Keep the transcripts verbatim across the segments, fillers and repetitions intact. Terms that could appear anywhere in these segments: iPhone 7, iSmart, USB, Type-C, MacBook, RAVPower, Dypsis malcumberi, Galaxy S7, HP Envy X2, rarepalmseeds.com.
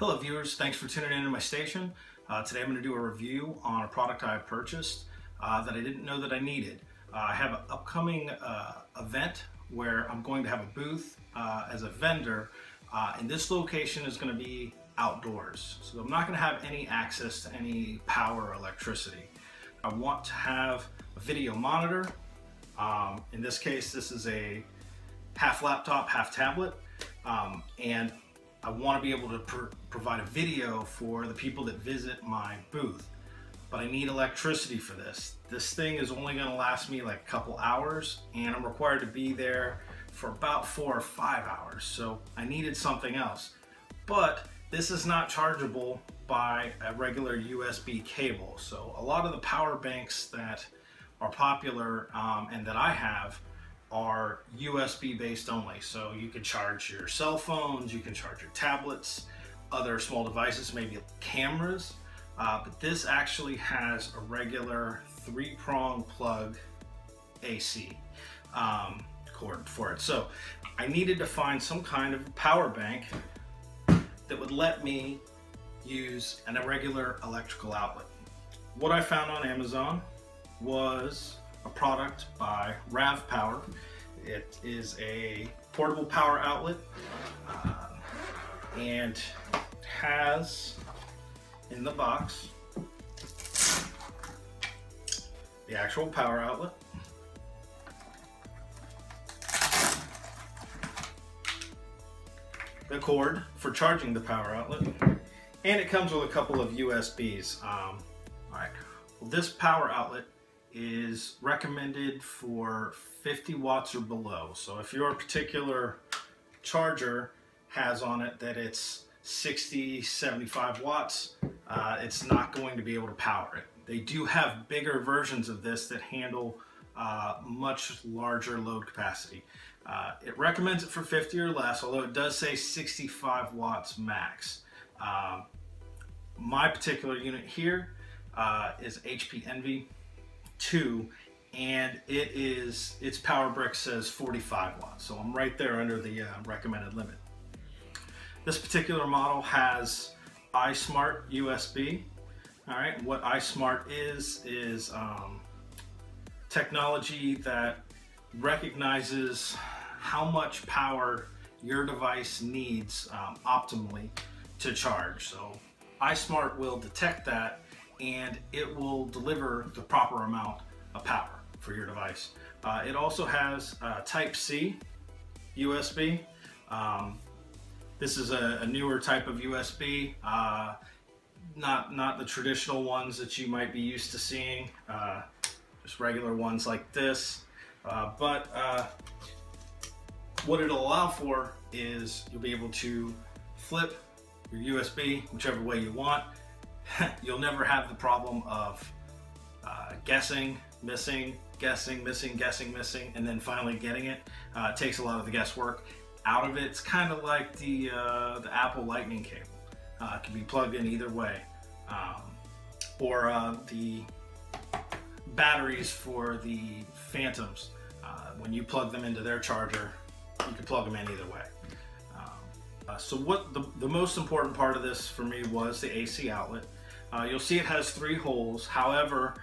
Hello viewers, thanks for tuning in to my station. Uh, today I'm going to do a review on a product I purchased uh, that I didn't know that I needed. Uh, I have an upcoming uh, event where I'm going to have a booth uh, as a vendor, uh, and this location is going to be outdoors. So I'm not going to have any access to any power or electricity. I want to have a video monitor. Um, in this case, this is a half laptop, half tablet, um, and I want to be able to pr provide a video for the people that visit my booth, but I need electricity for this. This thing is only going to last me like a couple hours, and I'm required to be there for about four or five hours. So I needed something else, but this is not chargeable by a regular U S B cable. So a lot of the power banks that are popular um, and that I have are U S B based only. So you can charge your cell phones, you can charge your tablets, other small devices, maybe cameras. Uh, but this actually has a regular three prong plug A C um, cord for it. So I needed to find some kind of power bank that would let me use an irregular electrical outlet. What I found on Amazon was a product by RAVPower. It is a portable power outlet uh, and has in the box the actual power outlet, the cord for charging the power outlet, and it comes with a couple of U S Bs. Um, all right, well, this power outlet is recommended for fifty watts or below. So if your particular charger has on it that it's sixty, seventy-five watts, uh, it's not going to be able to power it. They do have bigger versions of this that handle uh, much larger load capacity. Uh, it recommends it for fifty or less, although it does say sixty-five watts max. Um, my particular unit here uh, is H P Envy X two, and it is, its power brick says forty-five watts, so I'm right there under the uh, recommended limit. This particular model has iSmart U S B. All right, what iSmart is is um, technology that recognizes how much power your device needs um, optimally to charge. So iSmart will detect that, and it will deliver the proper amount of power for your device. Uh, it also has uh, Type-C U S B. Um, this is a, a newer type of U S B, uh, not, not the traditional ones that you might be used to seeing, uh, just regular ones like this. Uh, but uh, what it'll allow for is you'll be able to flip your U S B whichever way you want. You'll never have the problem of uh, guessing, missing, guessing, missing, guessing, missing, and then finally getting it. Uh, it takes a lot of the guesswork out of it. It's kind of like the, uh, the Apple Lightning cable. Uh, it can be plugged in either way. Um, or uh, the batteries for the Phantoms. Uh, when you plug them into their charger, you can plug them in either way. Uh, so what the, the most important part of this for me was the A C outlet. Uh, you'll see it has three holes. However,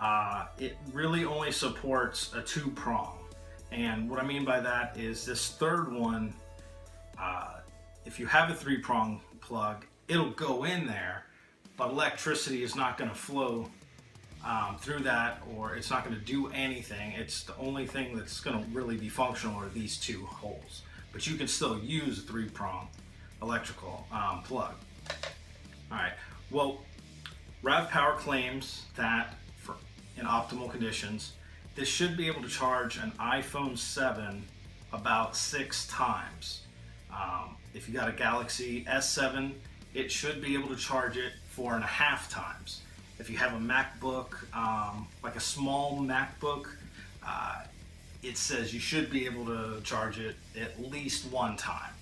uh, it really only supports a two prong. And what I mean by that is this third one, uh, if you have a three prong plug, it'll go in there, but electricity is not going to flow um, through that, or it's not going to do anything. It's the only thing that's going to really be functional are these two holes. But you can still use a three-prong electrical um, plug. All right, well, RAVPower claims that for in optimal conditions, this should be able to charge an iPhone seven about six times. Um, if you got a Galaxy S seven, it should be able to charge it four and a half times. If you have a MacBook, um, like a small MacBook, uh, it says you should be able to charge it at least one time.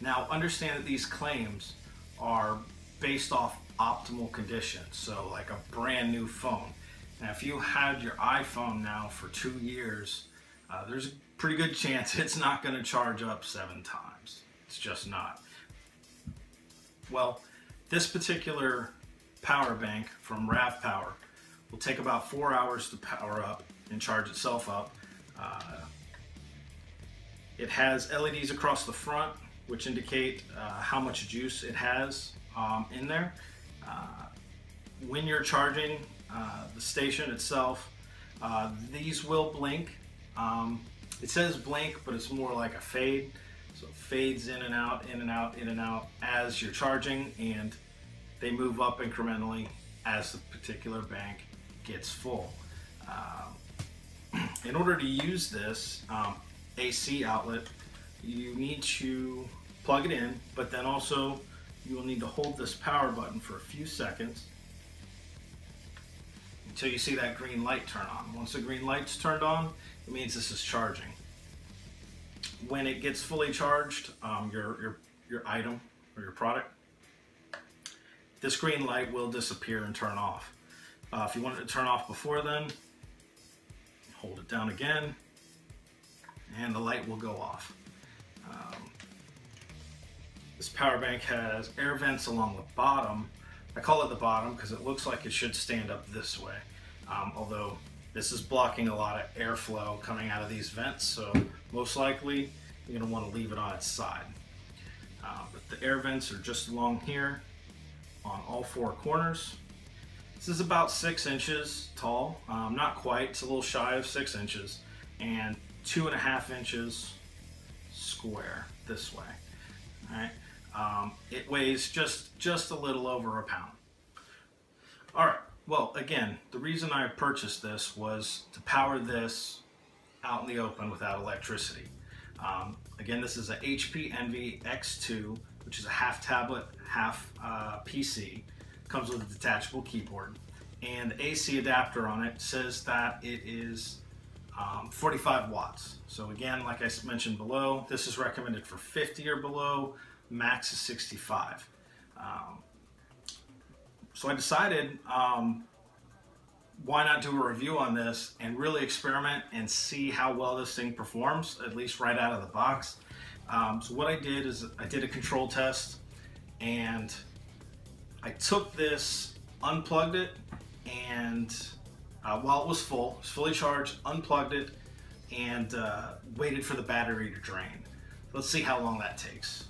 Now, understand that these claims are based off optimal conditions, so like a brand new phone. Now, if you had your iPhone now for two years, uh, there's a pretty good chance it's not gonna charge up seven times. It's just not. Well, this particular power bank from RAVPower will take about four hours to power up and charge itself up. Uh, it has L E Ds across the front, which indicate uh, how much juice it has um, in there. Uh, when you're charging uh, the station itself, uh, these will blink. Um, it says blink, but it's more like a fade. So it fades in and out, in and out, in and out as you're charging, and they move up incrementally as the particular bank gets full. Um, in order to use this um, A C outlet, you need to plug it in, but then also you will need to hold this power button for a few seconds until you see that green light turn on. Once the green light's turned on, it means this is charging. When it gets fully charged, um, your, your, your item or your product, this green light will disappear and turn off. Uh, if you want it to turn off before then, hold it down again, and the light will go off. Um, this power bank has air vents along the bottom. I call it the bottom because it looks like it should stand up this way, um, although this is blocking a lot of airflow coming out of these vents, so most likely you're going to want to leave it on its side. Uh, but the air vents are just along here on all four corners. This is about six inches tall, um, not quite, it's a little shy of six inches, and two and a half inches square this way. All right. Um, it weighs just just a little over a pound. All right. Well, again, the reason I purchased this was to power this out in the open without electricity. Um, again, this is a H P Envy X two, which is a half tablet, half uh, P C. Comes with a detachable keyboard, and the A C adapter on it says that it is Um, forty-five watts. So again, like I mentioned below, this is recommended for fifty or below, max is sixty-five. Um, so I decided, um, why not do a review on this and really experiment and see how well this thing performs, at least right out of the box. Um, so what I did is I did a control test, and I took this, unplugged it, and Uh, while it was full, it was fully charged, unplugged it, and uh, waited for the battery to drain. Let's see how long that takes.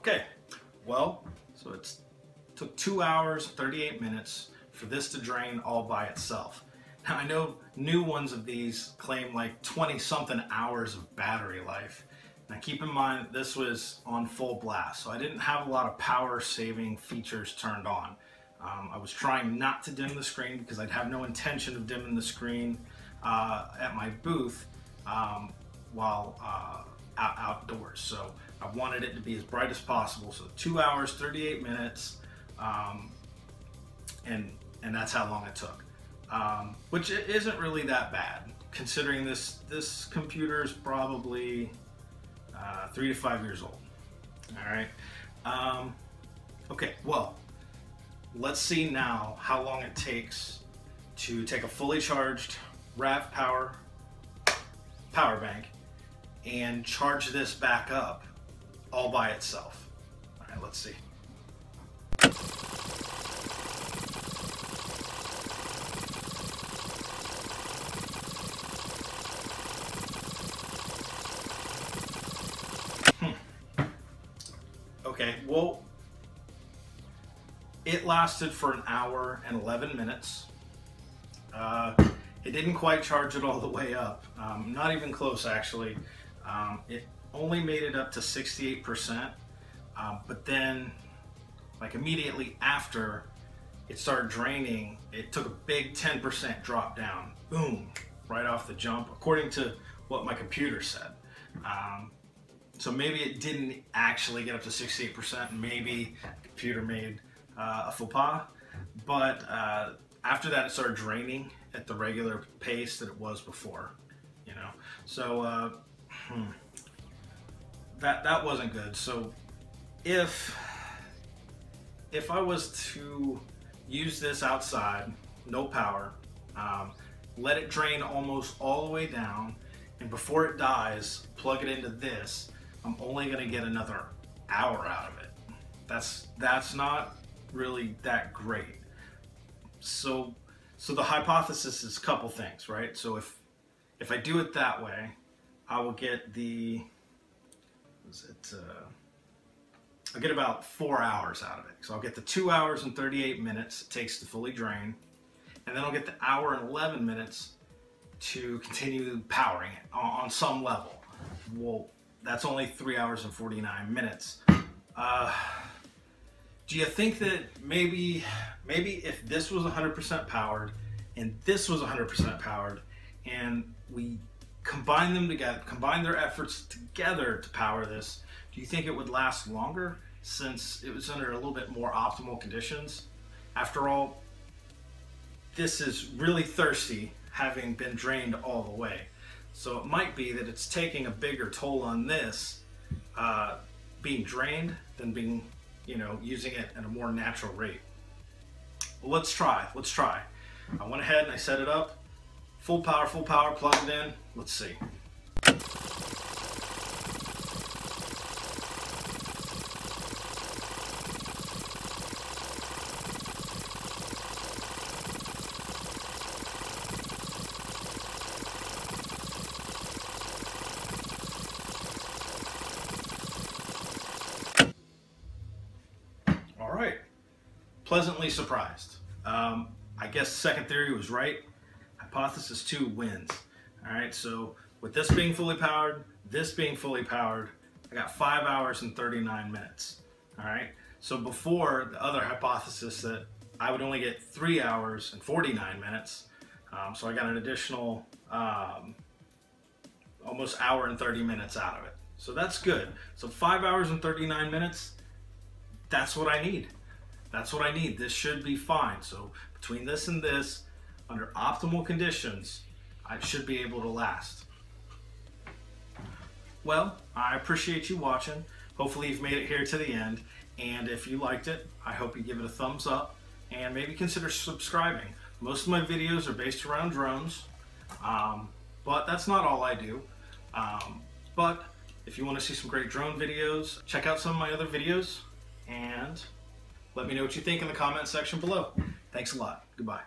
Okay, well, so it took two hours, thirty-eight minutes for this to drain all by itself. Now, I know new ones of these claim like twenty something hours of battery life. Now, keep in mind that this was on full blast, so I didn't have a lot of power saving features turned on. Um, I was trying not to dim the screen because I'd have no intention of dimming the screen uh, at my booth um, while uh, out outdoors. So I wanted it to be as bright as possible, so two hours, thirty-eight minutes, um, and and that's how long it took, um, which it isn't really that bad, considering this this computer is probably uh, three to five years old. All right, um, okay, well, let's see now how long it takes to take a fully charged RAVPower power bank and charge this back up all by itself. All right, let's see. Hmm. Okay, well, it lasted for an hour and eleven minutes. Uh, it didn't quite charge it all the way up. Um, not even close, actually. Um, it only made it up to sixty-eight percent, um, but then like immediately after it started draining, it took a big ten percent drop down, boom, right off the jump, according to what my computer said. Um, so maybe it didn't actually get up to sixty-eight percent, maybe the computer made uh, a faux pas, but uh, After that, it started draining at the regular pace that it was before, you know. So uh, hmm, that that wasn't good. So if if I was to use this outside, no power, um, let it drain almost all the way down, and before it dies, plug it into this. I'm only going to get another hour out of it. That's that's not really that great. So, so the hypothesis is a couple things, right? So if if I do it that way, I will get the is it uh, I'll get about four hours out of it. So I'll get the two hours and thirty-eight minutes it takes to fully drain, and then I'll get the hour and eleven minutes to continue powering it on, on some level. Well, that's only three hours and forty-nine minutes. Uh, Do you think that maybe maybe if this was one hundred percent powered and this was one hundred percent powered and we combine them together, combine their efforts together to power this, do you think it would last longer since it was under a little bit more optimal conditions? After all, this is really thirsty, having been drained all the way. So it might be that it's taking a bigger toll on this uh, being drained than being, you know, using it at a more natural rate. Well, let's try, let's try. I went ahead and I set it up. Full power, full power, plugged in. Let's see. Pleasantly surprised. Um, I guess second theory was right. Hypothesis two wins. All right, so with this being fully powered, this being fully powered, I got five hours and thirty-nine minutes. All right, so before the other hypothesis that I would only get three hours and forty-nine minutes, um, so I got an additional um, almost hour and thirty minutes out of it. So that's good. So five hours and thirty-nine minutes, that's what I need. That's what I need. This should be fine. So between this and this, under optimal conditions, I should be able to last. Well, I appreciate you watching. Hopefully you've made it here to the end. And if you liked it, I hope you give it a thumbs up and maybe consider subscribing. Most of my videos are based around drones, um, but that's not all I do. Um, but if you want to see some great drone videos, check out some of my other videos and let me know what you think in the comment section below. Thanks a lot. Goodbye.